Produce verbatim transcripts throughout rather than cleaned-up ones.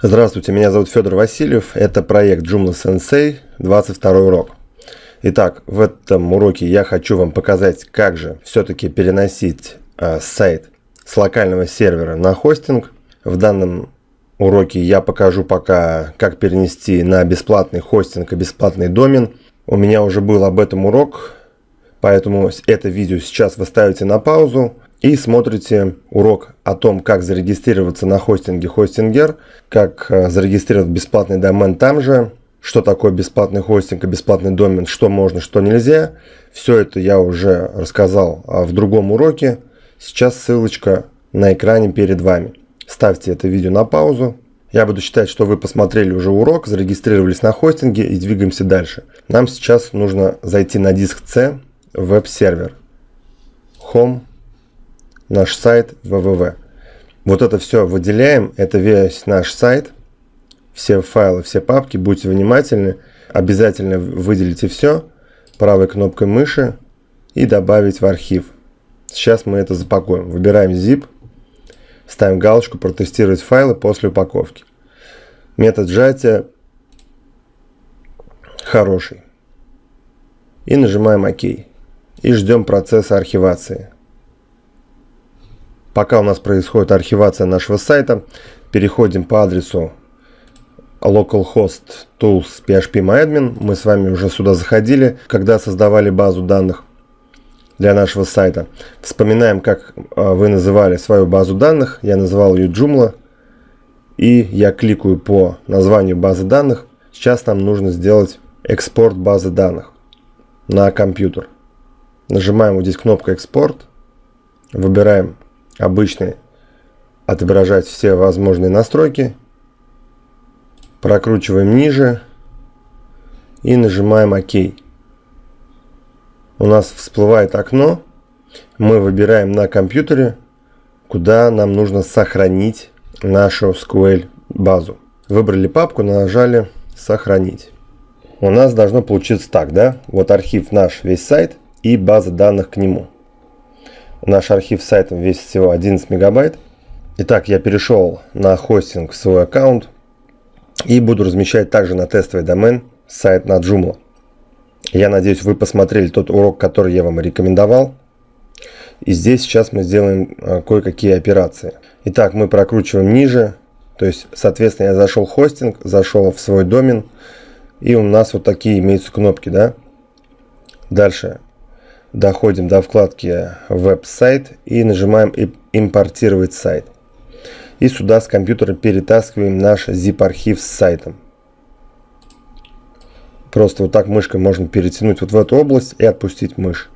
Здравствуйте, меня зовут Федор Васильев, это проект Joomla Sensei, двадцать второй урок. Итак, в этом уроке я хочу вам показать, как же все-таки переносить э, сайт с локального сервера на хостинг. В данном уроке я покажу пока, как перенести на бесплатный хостинг и бесплатный домен. У меня уже был об этом урок, поэтому это видео сейчас вы ставите на паузу и смотрите урок о том, как зарегистрироваться на хостинге Хостингер, как зарегистрировать бесплатный домен там же, что такое бесплатный хостинг и бесплатный домен, что можно, что нельзя. Все это я уже рассказал в другом уроке. Сейчас ссылочка на экране перед вами. Ставьте это видео на паузу. Я буду считать, что вы посмотрели уже урок, зарегистрировались на хостинге и двигаемся дальше. Нам сейчас нужно зайти на диск C, веб-сервер, Home, наш сайт www. Вот это все выделяем, это весь наш сайт, все файлы, все папки, будьте внимательны, обязательно выделите все правой кнопкой мыши и добавить в архив. Сейчас мы это запакуем, выбираем zip, ставим галочку протестировать файлы после упаковки. Метод сжатия хороший и нажимаем ОК и ждем процесса архивации. Пока у нас происходит архивация нашего сайта, переходим по адресу localhost tools php myadmin. Мы с вами уже сюда заходили, когда создавали базу данных для нашего сайта. Вспоминаем, как вы называли свою базу данных. Я называл ее Joomla. И я кликаю по названию базы данных. Сейчас нам нужно сделать экспорт базы данных на компьютер. Нажимаем вот здесь кнопку «Экспорт». Выбираем обычный, отображать все возможные настройки, прокручиваем ниже и нажимаем ОК. У нас всплывает окно, мы выбираем на компьютере, куда нам нужно сохранить нашу эс ку эль базу. Выбрали папку, нажали сохранить. У нас должно получиться так, да? Вот архив наш, весь сайт и база данных к нему. Наш архив сайта весит всего одиннадцать мегабайт. Итак, я перешел на хостинг в свой аккаунт и буду размещать также на тестовый домен сайт на Joomla. Я надеюсь, вы посмотрели тот урок, который я вам рекомендовал. И здесь сейчас мы сделаем кое-какие операции. Итак, мы прокручиваем ниже. То есть, соответственно, я зашел в хостинг, зашел в свой домен. И у нас вот такие имеются кнопки, да? Дальше. Доходим до вкладки «Веб-сайт» и нажимаем «Импортировать сайт». И сюда с компьютера перетаскиваем наш zip-архив с сайтом. Просто вот так мышкой можно перетянуть вот в эту область и отпустить мышь.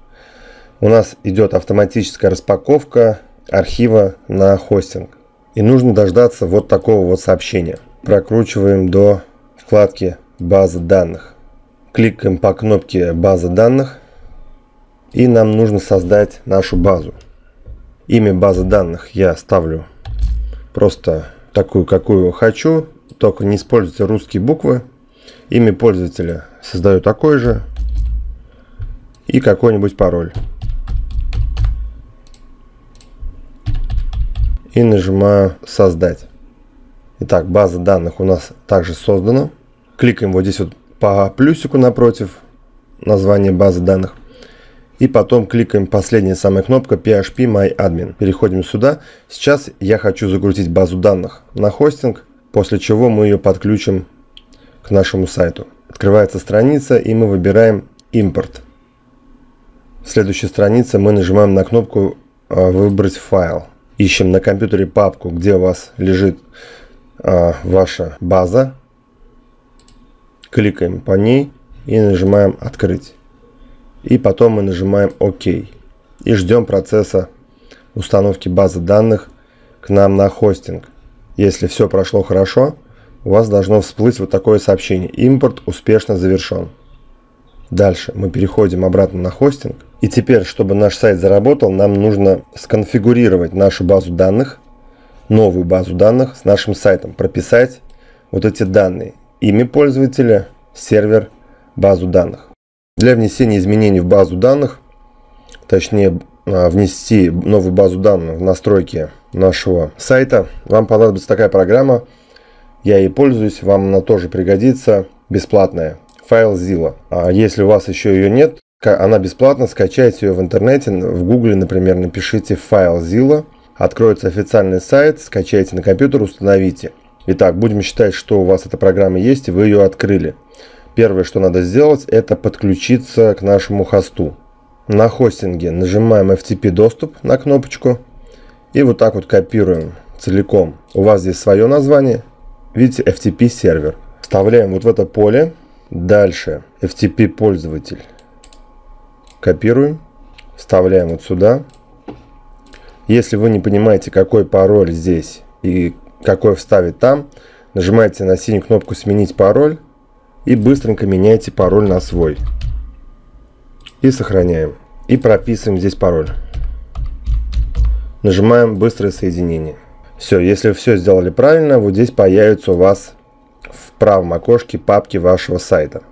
У нас идет автоматическая распаковка архива на хостинг. И нужно дождаться вот такого вот сообщения. Прокручиваем до вкладки «База данных». Кликаем по кнопке «База данных». И нам нужно создать нашу базу. Имя базы данных я ставлю просто такую, какую хочу. Только не используйте русские буквы. Имя пользователя создаю такое же. И какой-нибудь пароль. И нажимаю создать. Итак, база данных у нас также создана. Кликаем вот здесь вот по плюсику напротив названия базы данных. И потом кликаем последняя самая кнопка пи эйч пи MyAdmin. Переходим сюда. Сейчас я хочу загрузить базу данных на хостинг, после чего мы ее подключим к нашему сайту. Открывается страница и мы выбираем импорт. В следующей странице мы нажимаем на кнопку «Выбрать файл». Ищем на компьютере папку, где у вас лежит э, ваша база. Кликаем по ней и нажимаем «Открыть». И потом мы нажимаем ОК. И ждем процесса установки базы данных к нам на хостинг. Если все прошло хорошо, у вас должно всплыть вот такое сообщение. Импорт успешно завершен. Дальше мы переходим обратно на хостинг. И теперь, чтобы наш сайт заработал, нам нужно сконфигурировать нашу базу данных, новую базу данных с нашим сайтом. Прописать вот эти данные. Имя пользователя, сервер, базу данных. Для внесения изменений в базу данных, точнее внести новую базу данных в настройки нашего сайта, вам понадобится такая программа Я ей пользуюсь, вам она тоже пригодится. Бесплатная. FileZilla. А если у вас еще ее нет, она бесплатна, скачайте ее в интернете. В Гугле, например, напишите FileZilla. Откроется официальный сайт, скачайте на компьютер, установите. Итак, будем считать, что у вас эта программа есть и вы ее открыли. Первое, что надо сделать, это подключиться к нашему хосту. На хостинге нажимаем эф ти пи доступ на кнопочку и вот так вот копируем целиком. У вас здесь свое название, видите, эф ти пи сервер. Вставляем вот в это поле, дальше эф ти пи пользователь. Копируем, вставляем вот сюда. Если вы не понимаете, какой пароль здесь и какой вставить там, нажимаете на синюю кнопку «Сменить пароль» и быстренько меняйте пароль на свой. И сохраняем. И прописываем здесь пароль. Нажимаем «Быстрое соединение». Все, если все сделали правильно, вот здесь появится у вас в правом окошке папки вашего сайта.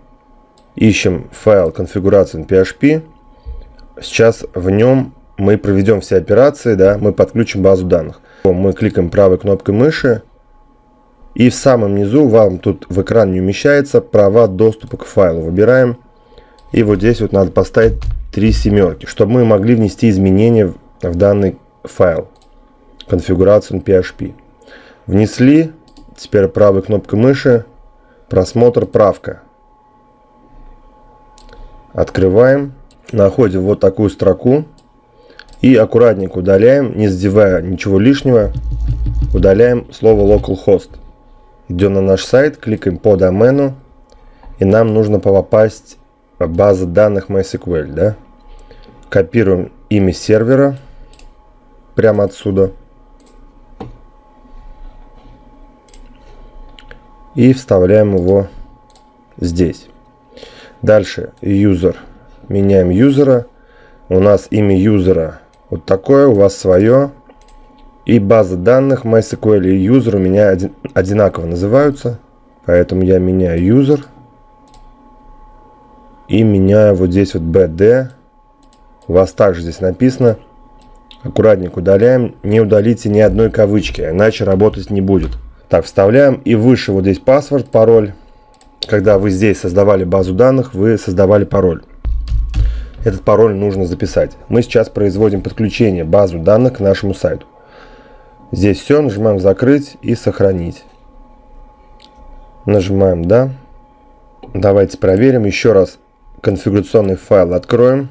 Ищем файл configuration.php. Сейчас в нем мы проведем все операции, да, мы подключим базу данных. Мы кликаем правой кнопкой мыши. И в самом низу, вам тут в экран не умещается, права доступа к файлу выбираем. И вот здесь вот надо поставить три семерки, чтобы мы могли внести изменения в данный файл. configuration.php. Внесли. Теперь правой кнопкой мыши. Просмотр, правка. Открываем. Находим вот такую строку. И аккуратненько удаляем, не задевая ничего лишнего. Удаляем слово localhost. Идем на наш сайт, кликаем по домену. И нам нужно попасть в базу данных MySQL. Да? Копируем имя сервера. Прямо отсюда. И вставляем его здесь. Дальше user. Меняем юзера. У нас имя юзера вот такое, у вас свое. И база данных MySQL и юзер у меня одинаково называются. Поэтому я меняю юзер. И меняю вот здесь вот би ди. У вас также здесь написано. Аккуратненько удаляем. Не удалите ни одной кавычки, иначе работать не будет. Так, вставляем. И выше вот здесь паспорт, пароль. Когда вы здесь создавали базу данных, вы создавали пароль. Этот пароль нужно записать. Мы сейчас производим подключение базы данных к нашему сайту. Здесь все. Нажимаем «Закрыть» и «Сохранить». Нажимаем «Да». Давайте проверим. Еще раз конфигурационный файл откроем.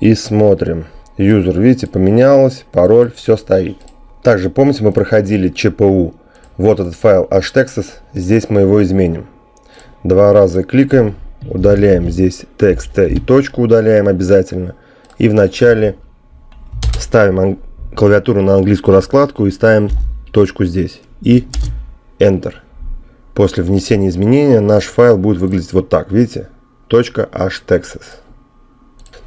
И смотрим. User, видите, поменялось. Пароль, все стоит. Также, помните, мы проходили ЧПУ. Вот этот файл .htexas. Здесь мы его изменим. Два раза кликаем, удаляем здесь текст и точку удаляем обязательно. И в начале ставим клавиатуру на английскую раскладку и ставим точку здесь. И Enter. После внесения изменения наш файл будет выглядеть вот так. Видите? .htexas.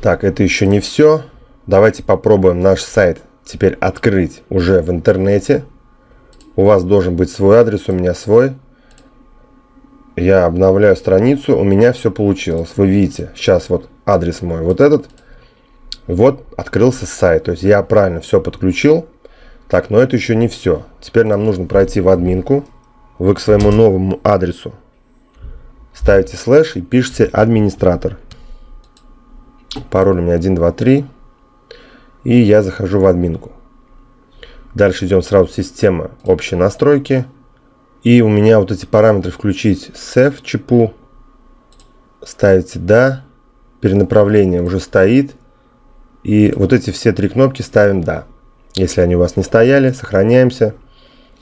Так, это еще не все. Давайте попробуем наш сайт теперь открыть уже в интернете. У вас должен быть свой адрес, у меня свой. Я обновляю страницу, у меня все получилось. Вы видите, сейчас вот адрес мой, вот этот. Вот открылся сайт, то есть я правильно все подключил. Так, но это еще не все. Теперь нам нужно пройти в админку. Вы к своему новому адресу ставите слэш и пишите администратор. Пароль у меня один два три. И я захожу в админку. Дальше идем сразу в систему, общие настройки. И у меня вот эти параметры включить save чепу. Ставите да. Перенаправление уже стоит. И вот эти все три кнопки ставим да. Если они у вас не стояли, сохраняемся.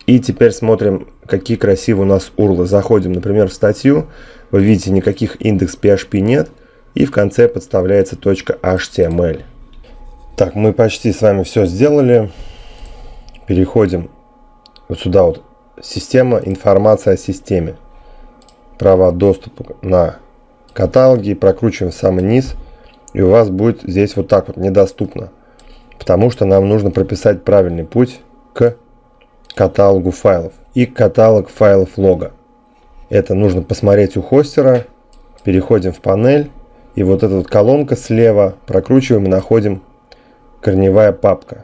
И теперь смотрим, какие красивые у нас урлы. Заходим, например, в статью. Вы видите, никаких индекс пи эйч пи нет. И в конце подставляется точка .html. Так, мы почти с вами все сделали. Переходим вот сюда вот. Система, информация о системе. Права доступа на каталоги. Прокручиваем в самый низ. И у вас будет здесь вот так вот недоступно. Потому что нам нужно прописать правильный путь к каталогу файлов. И каталог файлов лога. Это нужно посмотреть у хостера. Переходим в панель. И вот эта вот колонка слева прокручиваем и находим корневая папка.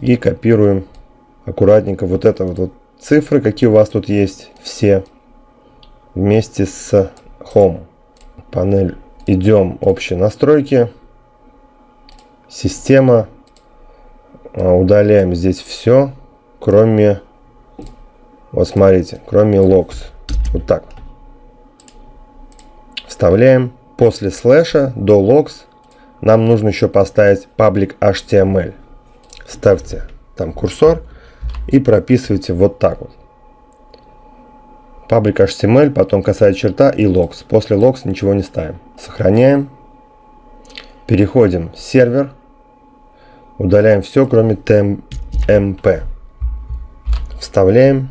И копируем аккуратненько вот это вот, вот цифры, какие у вас тут есть, все вместе с Home. Панель. Идем общие настройки. Система. Удаляем здесь все, кроме, вот смотрите, кроме logs. Вот так. Вставляем. После слэша до logs нам нужно еще поставить public эйч ти эм эль. Ставьте там курсор и прописывайте вот так вот. Public эйч ти эм эль, потом касая черта и logs. После logs ничего не ставим. Сохраняем. Переходим в сервер. Удаляем все, кроме tmp. Вставляем.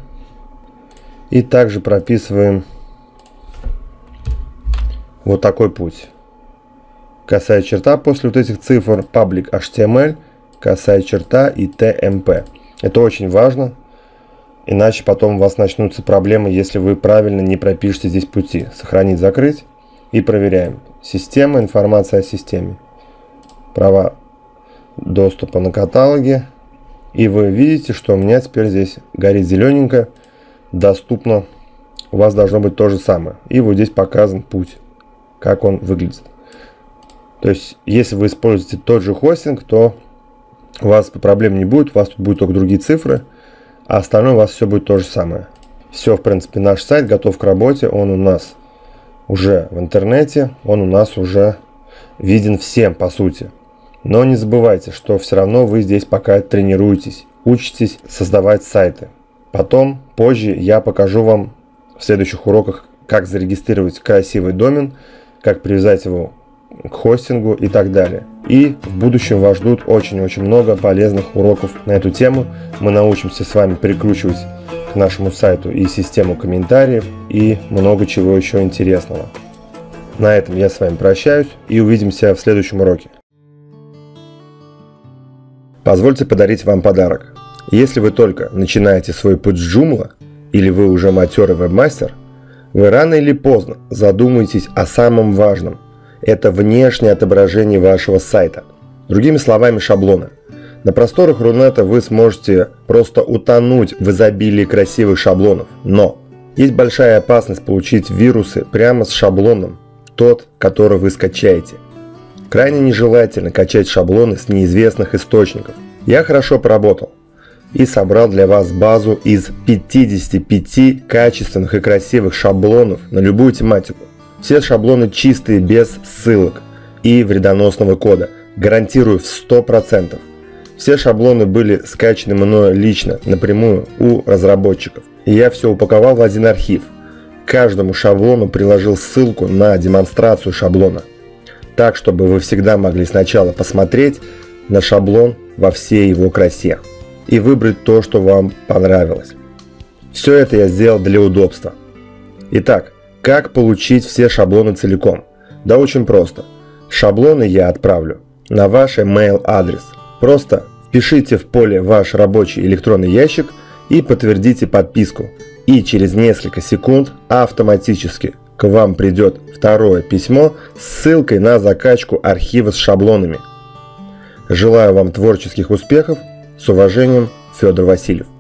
И также прописываем вот такой путь. Касая черта после вот этих цифр, public эйч ти эм эль, касая черта и tmp. Это очень важно, иначе потом у вас начнутся проблемы, если вы правильно не пропишете здесь пути. Сохранить, закрыть. И проверяем. Система, информация о системе. Права доступа на каталоге, и вы видите, что у меня теперь здесь горит зелененько, доступно. У вас должно быть то же самое, и вот здесь показан путь, как он выглядит. То есть если вы используете тот же хостинг, то у вас проблем не будет, у вас тут будут только другие цифры, а остальное у вас все будет то же самое. Все, в принципе, наш сайт готов к работе, он у нас уже в интернете, он у нас уже виден всем по сути. Но не забывайте, что все равно вы здесь пока тренируетесь, учитесь создавать сайты. Потом, позже я покажу вам в следующих уроках, как зарегистрировать красивый домен, как привязать его к хостингу и так далее. И в будущем вас ждут очень-очень много полезных уроков на эту тему. Мы научимся с вами прикручивать к нашему сайту и систему комментариев, и много чего еще интересного. На этом я с вами прощаюсь и увидимся в следующем уроке. Позвольте подарить вам подарок. Если вы только начинаете свой путь с Joomla, или вы уже матерый вебмастер, вы рано или поздно задумаетесь о самом важном. Это внешнее отображение вашего сайта. Другими словами, шаблоны. На просторах Рунета вы сможете просто утонуть в изобилии красивых шаблонов. Но есть большая опасность получить вирусы прямо с шаблоном, тот, который вы скачаете. Крайне нежелательно качать шаблоны с неизвестных источников. Я хорошо поработал и собрал для вас базу из пятидесяти пяти качественных и красивых шаблонов на любую тематику. Все шаблоны чистые, без ссылок и вредоносного кода. Гарантирую в сто процентов. Все шаблоны были скачаны мною лично, напрямую у разработчиков. И я все упаковал в один архив. К каждому шаблону приложил ссылку на демонстрацию шаблона. Так, чтобы вы всегда могли сначала посмотреть на шаблон во всей его красе и выбрать то, что вам понравилось. Все это я сделал для удобства. Итак, как получить все шаблоны целиком? Да очень просто. Шаблоны я отправлю на ваш email адрес. Просто впишите в поле ваш рабочий электронный ящик и подтвердите подписку. И через несколько секунд автоматически к вам придет второе письмо с ссылкой на закачку архива с шаблонами. Желаю вам творческих успехов. С уважением, Федор Васильев.